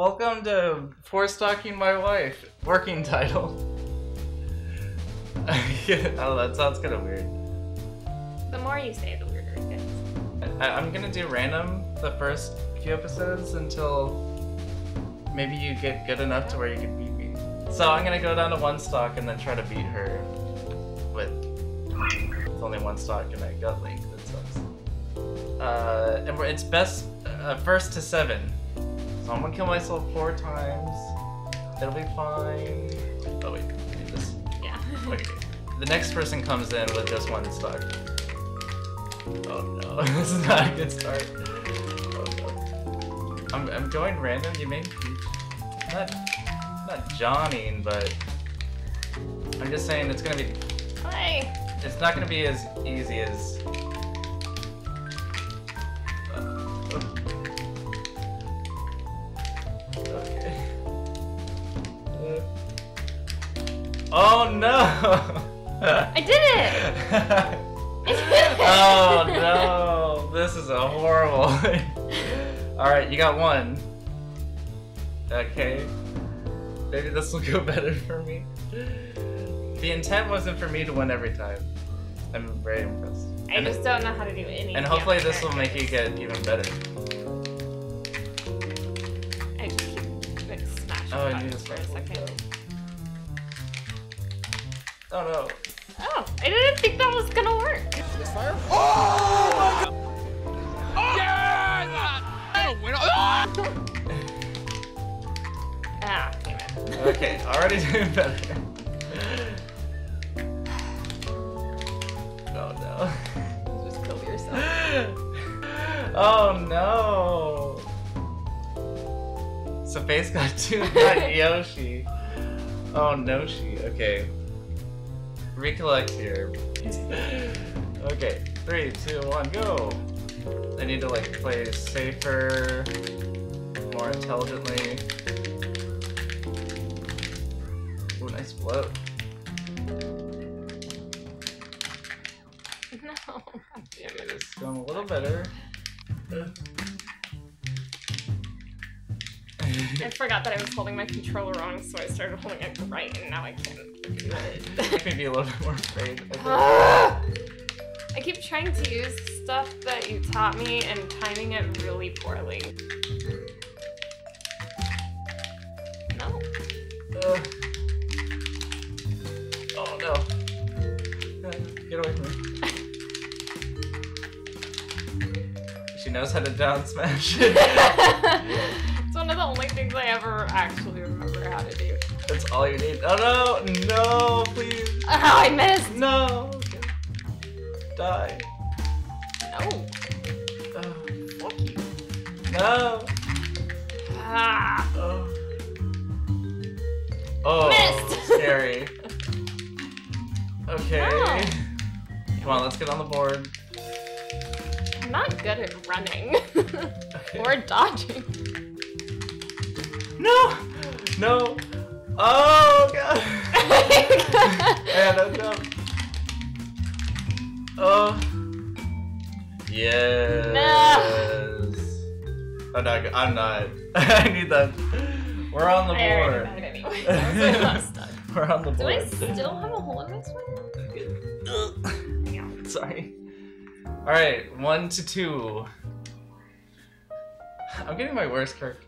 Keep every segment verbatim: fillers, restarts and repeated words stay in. Welcome to Force Talking My Wife, working title. Oh, that sounds kind of weird. The more you say, the weirder it gets. I I'm gonna do random the first few episodes until maybe you get good enough to where you can beat me. So I'm gonna go down to one stock and then try to beat her with... It's only one stock and I got Link, that sucks. Uh, and we're, it's best uh, first to seven. So I'm gonna kill myself four times. It'll be fine. Oh wait, I just... Yeah. Okay. The next person comes in with just one stock. Oh no, this is not a good start. Oh no. I'm, I'm going random, you mean? Not, not Johnnying, but... I'm just saying it's gonna be... Play. It's not gonna be as easy as... Oh no! I did it! Oh no! This is a horrible. Alright, you got one. Okay. Maybe this will go better for me. The intent wasn't for me to win every time. I'm very impressed. I and just it, don't know how to do any. And hopefully this characters. will make you get even better. I keep like smashing oh, the buttons for a second. Oh no. Oh, I didn't think that was gonna work. This fire? Oh my god! Oh! Yes! Oh, wait, oh! Ah, damn it. Okay, already doing better. Oh no. Just kill yourself. Oh no. So face got two, not Yoshi. Oh no, she. Okay. Recollect here. Okay, three, two, one, go! I need to like play safer, more intelligently. Ooh, nice blow. No. Damn it, it's going a little better. I forgot that I was holding my controller wrong, so I started holding it right, and now I can't do it. Maybe a little bit more afraid. I, I keep trying to use stuff that you taught me and timing it really poorly. No. Uh. Oh no. Get away from me. She knows how to down smash it. It's one of the only things I ever actually remember how to do. That's all you need. Oh no! No, please! Oh, I missed! No! Okay. Die. No. Oh, fuck you. No! Ah! Oh. Oh. Missed! Scary. Okay. No. Come on, let's get on the board. I'm not good at running. Okay. Or dodging. No! No! Oh god! And I'm dumb. Oh. Yes. No. I'm not. I'm not. I need that. We're on the I board. Already had it anyway. I was like, I'm We're on the board. Do I still have a hole in this one? Hang on. Sorry. Alright, one to two. I'm getting my worst characters.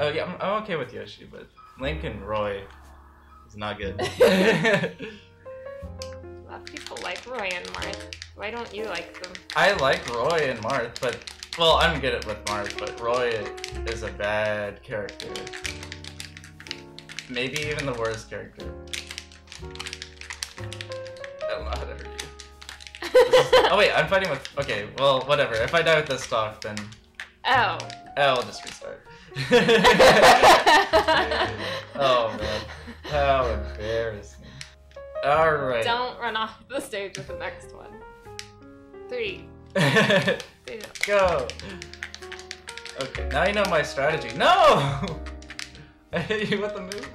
Oh yeah, I'm, I'm okay with Yoshi, but Link and Roy is not good. A lot of people like Roy and Marth. Why don't you like them? I like Roy and Marth, but well, I'm good at with Marth, but Roy is a bad character. Maybe even the worst character. I don't know how to hurt you. Oh wait, I'm fighting with. Okay, well, whatever. If I die with this stock, then. Oh. I'll just restart. Oh man, how embarrassing. Alright. Don't run off the stage with the next one. Three. Two. Go. Okay, now you know my strategy. No! I hit you with the move.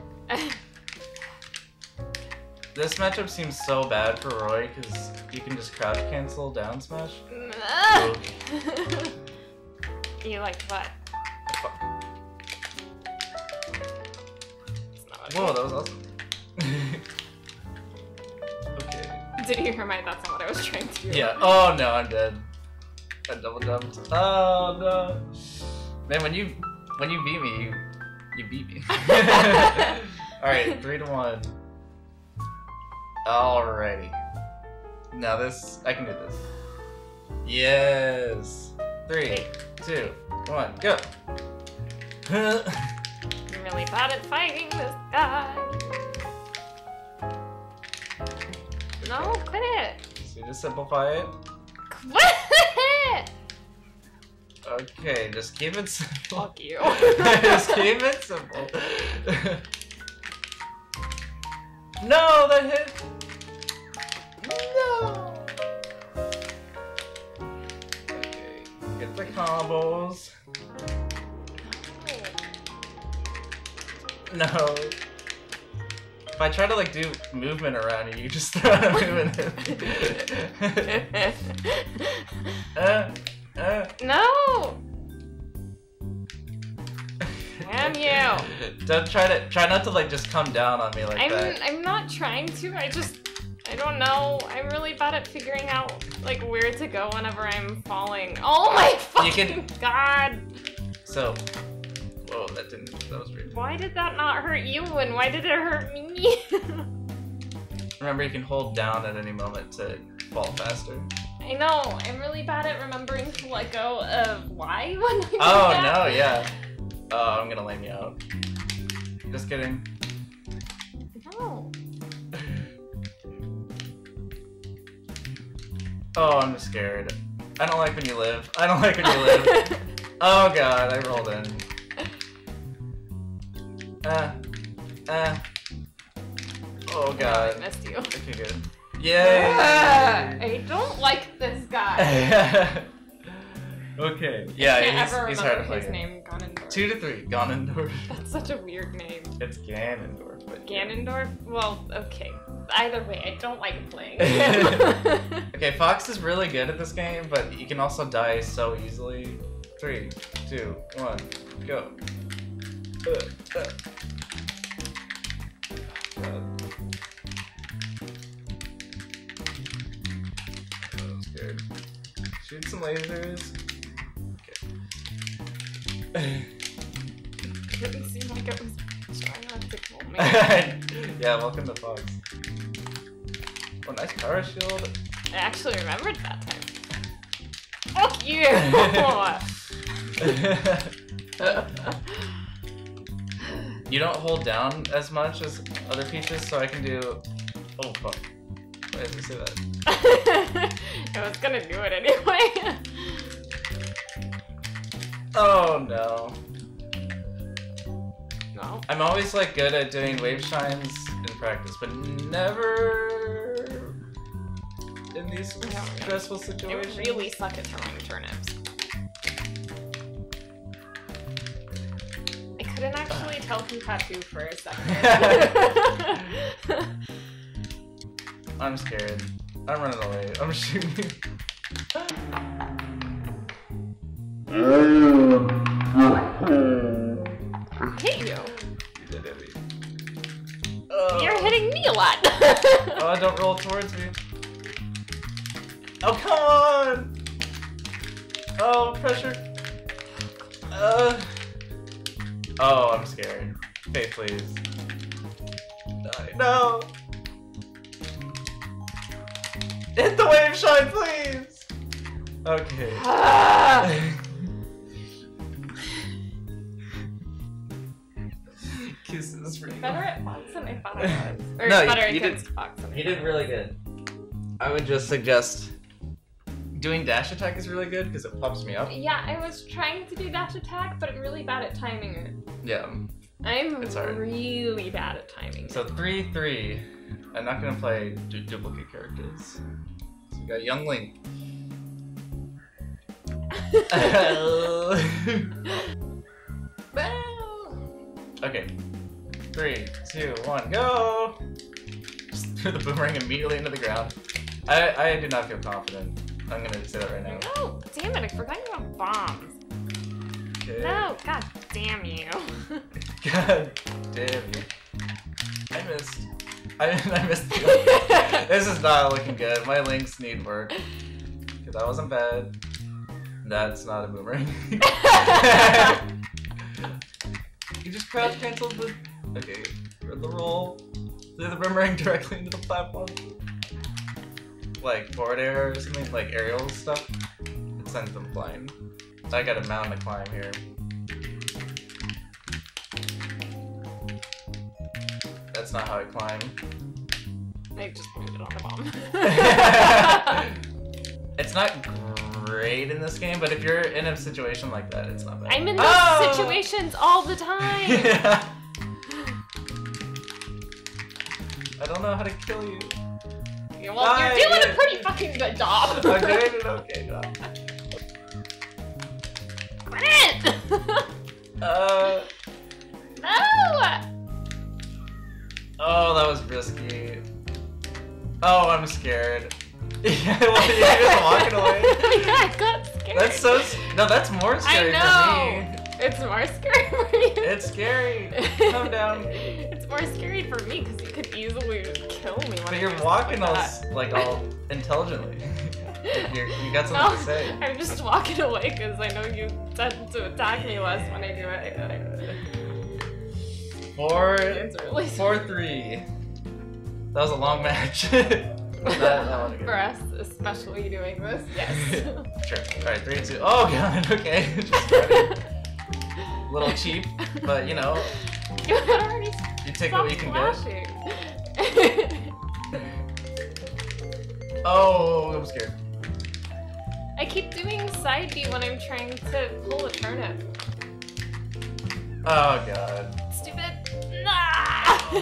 This matchup seems so bad for Roy because you can just crouch cancel down smash. You like what? Fuck. Whoa, that was awesome. Okay. Did you hear my? That's not what I was trying to do. Yeah. Oh no, I'm dead. I double dumped. Oh no. Man, when you when you beat me, you you beat me. All right, three to one. Alrighty. Now this, I can do this. Yes. Three, two, one, go. I'm really bad at fighting this guy. No, quit it. So just simplify it. Quit it. Okay, just keep it simple. Fuck you. Just keep it simple. No, that hit. No. Okay, get the combos. No. no. If I try to like do movement around you, you just throw out a movement at me. uh, uh. No. Damn you! Don't try to try not to like just come down on me like I'm, that. I'm not trying to. I just I don't know. I'm really bad at figuring out like where to go whenever I'm falling. Oh my fucking you can... god! So, whoa, that didn't. That was weird. Why did that not hurt you? And why did it hurt me? Remember, you can hold down at any moment to fall faster. I know. I'm really bad at remembering to let go of why when I do oh that. No! Yeah. Oh, I'm gonna lay me out. Just kidding. No. Oh, I'm just scared. I don't like when you live. I don't like when you live. Oh god, I rolled in. Uh, uh. Oh god. Oh, I missed you. Okay, good. Yay! Yeah, I don't like this guy. Okay. Yeah, I can't he's, ever he's hard to play. His name, Ganondorf. Two to three, Ganondorf. That's such a weird name. It's Ganondorf. But Ganondorf? Yeah. Well, okay. Either way, I don't like playing. Okay, Fox is really good at this game, but you can also die so easily. Three, two, one, go. Uh, uh. Uh. Oh, I'm scared. Shoot some lasers. It didn't seem like it was trying not to kill me. Yeah, welcome to Fox. Oh, nice power shield. I actually remembered that time. Fuck you! You don't hold down as much as other peaches, so I can do. Oh fuck! Why did we say that? I was gonna do it anyway. Oh no. No. I'm always like good at doing wave shines in practice, but never in these no, stressful no. situations. It really suck at throwing turnips. I couldn't actually tell who had who for a second. I'm scared. I'm running away. I'm shooting you. I hit you. You did hit me. Oh. You're hitting me a lot. Oh, don't roll towards me. Oh, come on. Oh, pressure. Uh. Oh, I'm scared. Hey, please. Die. No. Hit the wave shine, please. Okay. Ah. Kisses for you. Better at Fox than I thought I was. Or no, better you, you at did, Fox than I You did really good. I would just suggest doing dash attack is really good because it pops me up. Yeah, I was trying to do dash attack, but I'm really bad at timing it. Yeah. I'm it's hard. really bad at timing it. So three, three. I'm not going to play du duplicate characters. So we got Young Link. Okay. Three, two, one, go! Just threw the boomerang immediately into the ground. I, I do not feel confident. I'm gonna say that right now. No! Damn it, I forgot you about bombs. Okay. No! God damn you. God damn you. I missed. I missed, I missed the other. This is not looking good. My links need work. Okay, that wasn't bad. That's not a boomerang. You just crouch canceled the... Okay, read the roll. Threw the boomerang directly into the platform. Like forward air or something, like aerial stuff. It sends them flying. I got a mountain to climb here. That's not how I climb. I just put it on the bomb. It's not great in this game, but if you're in a situation like that, it's not bad. I'm in those oh! situations all the time! Yeah. I don't know how to kill you. Well, Bye. You're doing a pretty fucking good job. I'm doing an okay job. Quit it! uh... No! Oh, that was risky. Oh, I'm scared. Yeah, well, you're just walking away. Yeah, I got scared. That's so... No, that's more scary I know. For me. It's more scary for you. It's scary. Come down. It's more scary for me because you could easily kill me. When but I you're walking all, like, all intelligently. Like you're, you got something no, to say. I'm just walking away because I know you tend to attack me less when I do it. I, I, Four, really four, three. That was a long match. that, that For us, especially doing this, yes. Sure. All right, three, two. Oh god, okay. Just a little cheap, but you know. You had already. You take what you can get. Oh, I'm scared. I keep doing side B when I'm trying to pull a turnip. Oh god. Nah. Oh,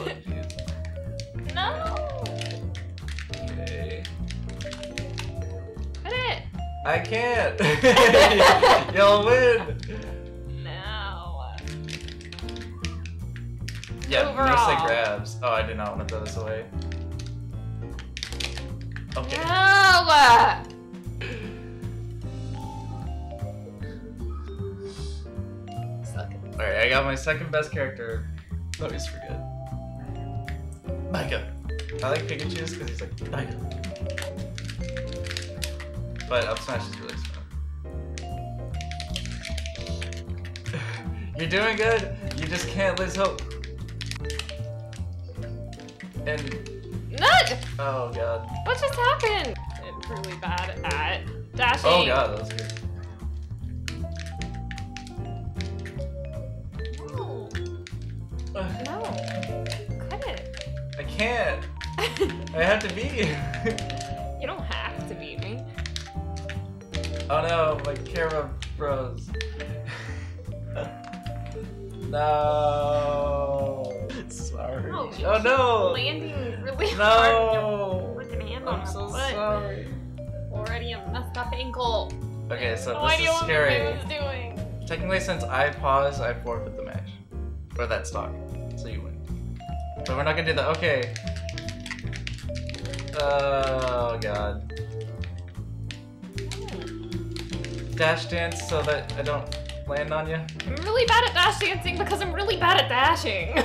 no! Okay. Put it! I can't! You'll win! No. Yeah, mostly grabs. Oh, I did not want to throw this away. Okay. No! Alright, I got my second best character. Always forget. Micah. I like Pikachu's because he's like, Micah. But up smash is really strong. You're doing good. You just can't lose hope. And... Nut! Oh god. What just happened? It's really bad at dashing. Oh god, that was good. No, cut it. I can't. I have to beat you. You don't have to beat me. Oh no, my camera froze. No. Sorry. No, oh no. Landing really no. hard with an hand on I'm so foot. Sorry. Already a messed up ankle. Okay, so no this is scary. What I was doing. Technically, since I paused, I forfeit the match. Or that stock. So you win. But we're not gonna do that. Okay. Oh god. Dash dance so that I don't land on you. I'm really bad at dash dancing because I'm really bad at dashing.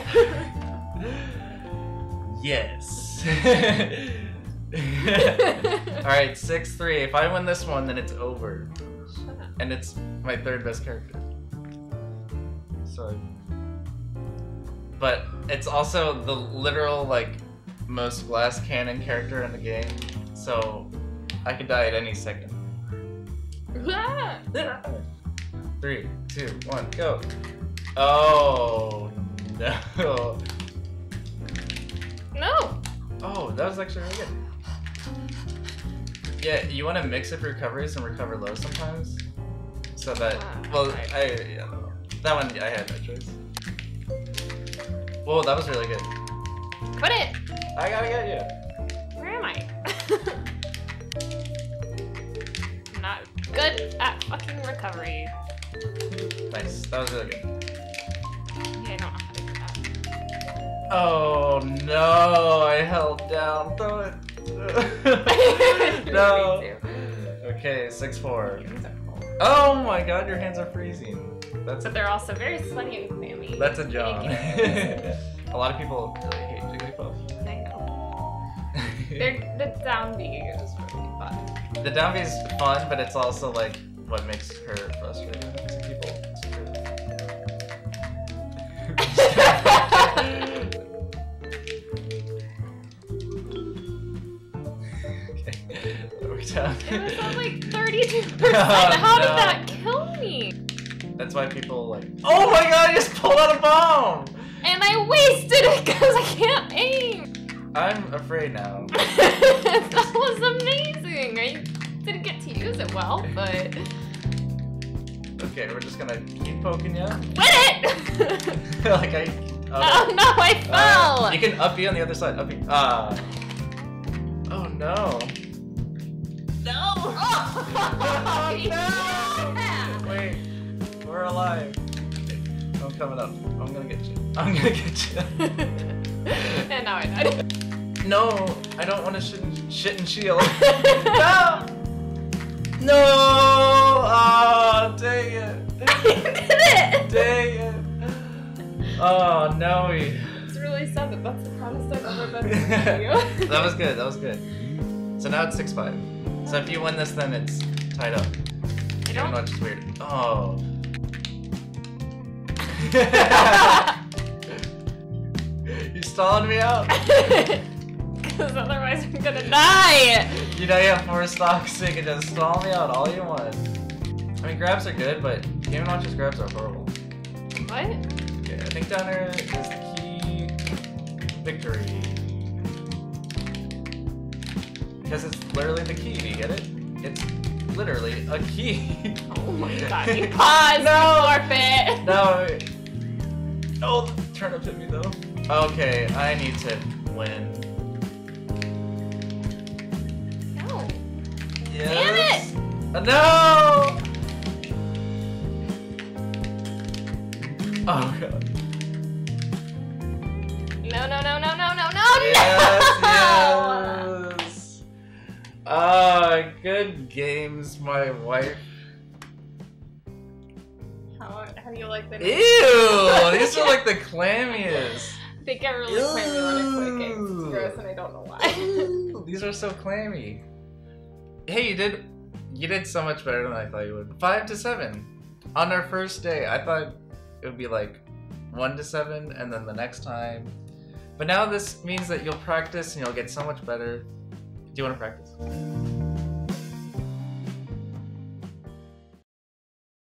Yes. Alright, six three. If I win this one, then it's over. Shut up. And it's my third best character. So. But it's also the literal, like, most glass cannon character in the game, so I could die at any second. Three, two, one, go! Oh, no. No! Oh, that was actually really good. Yeah, you want to mix up recoveries and recover low sometimes, so that, well, I, yeah, that one, I had no choice. Whoa, that was really good. Put it! I gotta get you. Where am I? I'm not good at fucking recovery. Nice, that was really good. Yeah, I don't know how to do that. Oh no, I held down. Throw it. No. Okay, six four. Oh my god, your hands are freezing. That's but they're also very sweaty and clammy. That's a job. A lot of people really hate Jigglypuff. I know. The down B is really fun. The down B is fun, but it's also like what makes her frustrating to people. Okay, that worked out. It was on like thirty-two percent. Oh, How no. did that kill me? That's why people like, oh my god, I just pulled out a bomb! And I wasted it because I can't aim! I'm afraid now. That was amazing! I didn't get to use it well, but... Okay, we're just gonna keep poking you. Win it! Like I... Uh, oh no, I fell! Uh, you can up B on the other side. Up B. Uh, oh no. No! Oh, oh no! Yeah. Wait, we're alive. I'm coming up. I'm gonna get you. I'm gonna get you. And now I died. No, I don't want to shit and, shit and shield. No! No! Oh, dang it. I did it! Dang it. Oh, no. It's really sad that that's the proudest I've ever been to you. That was good. That was good. So now it's six five. So if you win this, then it's tied up. I don't know. It's just weird. Oh. You stalling me out? Because otherwise I'm gonna die! You know you have four stocks, so you can just stall me out all you want. I mean, grabs are good, but Game and Watch's grabs are horrible. What? Okay, I think down there is the key victory. Because it's literally the key, do you get it? It's literally a key. Oh my god, you paused! No! Forfeit! No! Wait. Oh, the turnip hit me though. Okay, I need to win. No. Yes. Damn it! Uh, no! Oh god. No, no, no, no, no, no, no, yes, no! Yes. Uh, good games, my wife. How, how do you like the name? Ew! These are like the clammiest. I think I really clammy when I play games. It's gross and I don't know why. These are so clammy. Hey, you did you did so much better than I thought you would. Five to seven. On our first day, I thought it would be like one to seven and then the next time. But now this means that you'll practice and you'll get so much better. Do you want to practice?